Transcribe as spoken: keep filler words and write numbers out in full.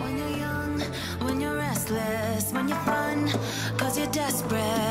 When you're young, when you're restless, when you're fun, cause you're desperate.